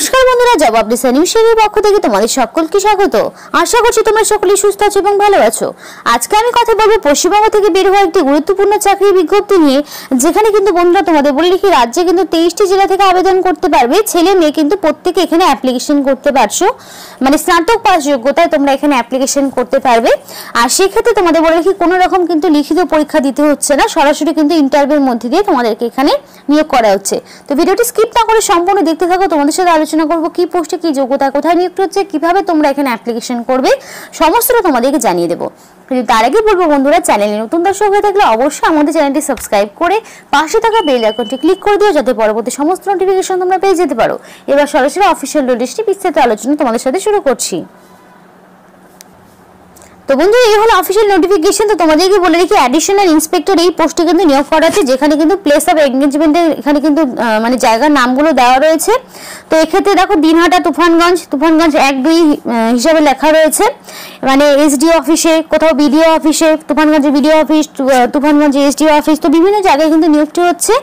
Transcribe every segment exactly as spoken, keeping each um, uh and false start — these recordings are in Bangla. नमस्कार बंधुरा जवाब दे सनिशेर पक्ष থেকে তোমাদের সকলকে স্বাগত। আশা করছি তোমরা সকলেই সুস্থ আছো এবং ভালো আছো। আজকে আমি কথা বলবো পশ্চিমবঙ্গ থেকে বের হওয়া একটি গুরুত্বপূর্ণ চাকরির বিজ্ঞপ্তি নিয়ে, যেখানে কিন্তু বন্ধুরা তোমাদের বলে রাখি রাজ্যে কিন্তু তেইশটি জেলা থেকে আবেদন করতে পারবে। ছেলে মেয়ে কিন্তু প্রত্যেকে এখানে অ্যাপ্লিকেশন করতে পারছো, মানে স্নাতক পাস যোগ্যতায় তোমরা এখানে অ্যাপ্লিকেশন করতে পারবে। আর সেই ক্ষেত্রে তোমাদের বলে রাখি কোনো রকম কিন্তু লিখিত পরীক্ষা দিতে হচ্ছে না, সরাসরি কিন্তু ইন্টারভিউর মধ্যে দিয়ে তোমাদেরকে এখানে নিয়োগ করা হচ্ছে। তো ভিডিওটি স্কিপ না করে সম্পূর্ণ দেখতে থাকো। তোমাদের সাথে আলোচনা করব কি পোস্টে কি যোগ্যতা, কোথায় নিয়োগ হচ্ছে, কিভাবে তোমরা এখানে অ্যাপ্লিকেশন করবে, সমস্তটা তোমাদেরকে জানিয়ে দেবো। কিন্তু তার আগে বলবো বন্ধুরা, চ্যানেলে নতুন দর্শক হয়ে থাকলে অবশ্যই আমাদের চ্যানেলটি সাবস্ক্রাইব করে পাশে থাকা বেল আইকনটি ক্লিক করে দিও, যাতে পরবর্তী সমস্ত নোটিফিকেশন তোমরা পেয়ে যেতে পারো। এবার সরাসরি অফিসিয়াল নোটিশটি বিস্তারিত আলোচনা তোমাদের সাথে শুরু করছি। তো বন্ধুরা, এই হলো অফিসিয়াল নোটিফিকেশন। তো তোমাদেরকে বলে রেখে অ্যাডিশনাল ইন্সপেক্টর এই পোস্টে কিন্তু নিয়োগ করা হচ্ছে, যেখানে কিন্তু প্লেস অফ এনগেজমেন্টের এখানে কিন্তু মানে জায়গার নামগুলো দেওয়া রয়েছে। তো এক্ষেত্রে দেখো দিনহাটা তুফানগঞ্জ তুফানগঞ্জ এক দুই হিসাবে লেখা রয়েছে, মানে এসডিও অফিসে, কোথাও বিডিও অফিসে, তুফানগঞ্জের বিডিও অফিস, তুফানগঞ্জের এসডিও অফিস, তো বিভিন্ন জায়গায় কিন্তু নিয়োগটি হচ্ছে।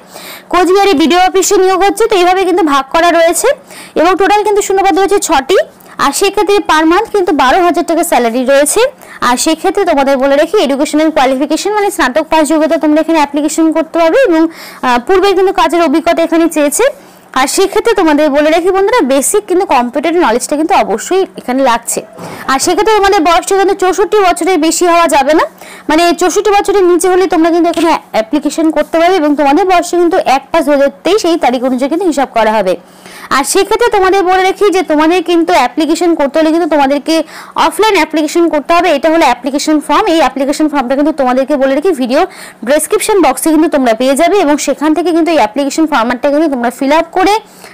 কোচবিহারে বিডিও অফিসে নিয়োগ হচ্ছে। তো এইভাবে কিন্তু ভাগ করা রয়েছে এবং টোটাল কিন্তু শূন্যপদ রয়েছে ছটি। আর সেক্ষেত্রে পার মান্থ কিন্তু বারো হাজার টাকা স্যালারি রয়েছে। আর সেক্ষেত্রে তোমাদের বলে রাখি এডুকেশনাল কোয়ালিফিকেশন মানে স্নাতক পাস যোগ্যতা তোমরা এখানে অ্যাপ্লিকেশন করতে পারবে এবং পূর্বে কিন্তু কাজের অভিজ্ঞতা এখানে চেয়েছে। আর সেক্ষেত্রে তোমাদের বলে রাখি বন্ধুরা, বেসিক কিন্তু কম্পিউটার নলেজটা কিন্তু অবশ্যই এখানে লাগছে। আর সেক্ষেত্রে তোমাদের বয়সটা কিন্তু চৌষট্টি বছরের বেশি হওয়া যাবে না, মানে চৌষট্টি বছরের নিচে হলে তোমরা কিন্তু এখানে অ্যাপ্লিকেশন করতে পারবে এবং তোমাদের বয়সটা কিন্তু এক পাঁচ দু হাজার তেইশ এই তারিখ অনুযায়ী কিন্তু হিসাব করা হবে। আর সেক্ষেত্রে তোমাদের বলে রাখি যে তোমাদের কিন্তু অ্যাপ্লিকেশন করতে হলে কিন্তু তোমাদেরকে অফলাইন অ্যাপ্লিকেশন করতে হবে। এটা হলো অ্যাপ্লিকেশন ফর্ম। এই অ্যাপ্লিকেশন ফর্মটা কিন্তু তোমাদেরকে বলে রাখি ভিডিও ডেসক্রিপশন বক্সে কিন্তু তোমরা পেয়ে যাবে এবং সেখান থেকে কিন্তু এই অ্যাপ্লিকেশন ফর্মটা কিন্তু তোমরা ফিল আপ করে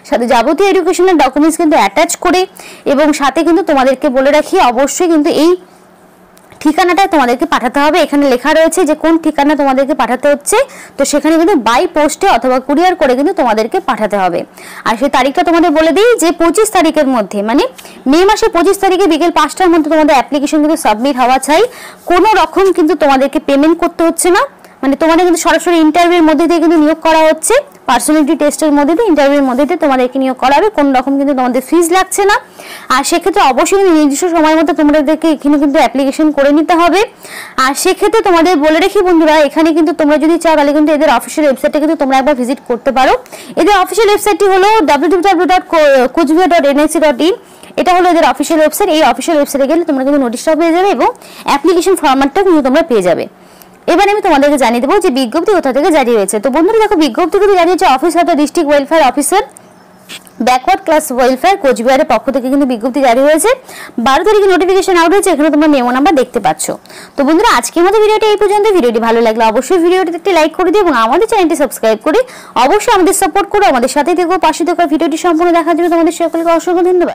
সাথে যাবতীয় এডুকেশনাল ডকুমেন্টস কিন্তু অ্যাটাচ করে এবং সাথে কিন্তু তোমাদেরকে বলে রাখি অবশ্যই কিন্তু এই ঠিকানাটা তোমাদেরকে পাঠাতে হবে। এখানে লেখা রয়েছে যে কোন ঠিকানা তোমাদেরকে পাঠাতে হচ্ছে। তো সেখানে কিন্তু বাই পোস্টে অথবা কুরিয়ার করে কিন্তু তোমাদেরকে পাঠাতে হবে। আর সেই তারিখটা তোমাদের বলে দিই যে পঁচিশ তারিখের মধ্যে, মানে মে মাসে পঁচিশ তারিখে বিকেল পাঁচটার মধ্যে তোমাদের অ্যাপ্লিকেশন কিন্তু সাবমিট হওয়া চাই। কোনো রকম কিন্তু তোমাদেরকে পেমেন্ট করতে হচ্ছে না, মানে তোমাদের কিন্তু সরাসরি ইন্টারভিউর মধ্যে দিয়ে কিন্তু নিয়োগ করা হচ্ছে। পার্সোনালিটি টেস্টের মধ্যে দিয়ে ইন্টারভিউর মধ্যে দিয়ে তোমাদেরকে নিয়োগ করা হবে। কোনো রকম কিন্তু তোমাদের ফিজ লাগছে না। আর সেক্ষেত্রে অবশ্যই নির্দিষ্ট সময় মতো তোমাদেরকে এখানে কিন্তু অ্যাপ্লিকেশন করে নিতে হবে। আর সেক্ষেত্রে তোমাদের বলে রাখি বন্ধুরা, এখানে কিন্তু তোমরা যদি চাও তাহলে কিন্তু এদের অফিসিয়াল ওয়েবসাইটে কিন্তু তোমরা একবার ভিজিট করতে পারো। এদের অফিসিয়াল ওয়েবসাইটটি হলো ডাব্লিউ ডাব্লিউ ডাব্লিউ ডট কুজভিএড dot N I C dot in. এটা হলো এদের অফিসিয়াল ওয়েবসাইট। এই অফিসিয়াল ওয়েবসাইটে গেলে তোমরা কিন্তু নোটিশটা পেয়ে যাবে এবং অ্যাপ্লিকেশন ফর্ম্যাটটাও কিন্তু তোমরা পেয়ে যাবে। এবার আমি তোমাদেরকে জানিয়ে দেবো যে বিজ্ঞপ্তি কোথা থেকে জারি হয়েছে। তো বন্ধুরা দেখো, বিজ্ঞপ্তি কিন্তু জানিয়েছে office of the district welfare officer backward class welfare কোচবিহারের পক্ষ থেকে কিন্তু বিজ্ঞপ্তি জারি হয়েছে। বারো তারিখে নোটিফিকেশন আউট হয়েছে। এখানে তোমরা মেমো নাম্বার দেখতে পাচ্ছ। তো বন্ধুরা, আজকের মতো ভিডিওটি এই পর্যন্ত। ভিডিওটি ভালো লাগলে অবশ্যই ভিডিওটিতে একটি লাইক করে দিও এবং আমাদের চ্যানেলটি সাবস্ক্রাইব করে অবশ্যই আমাদের সাপোর্ট করো। আমাদের সাথে থেকেও পাশে থাকা ভিডিওটি সম্পূর্ণ দেখার জন্য তোমাদের সকলকে অসংখ্য ধন্যবাদ।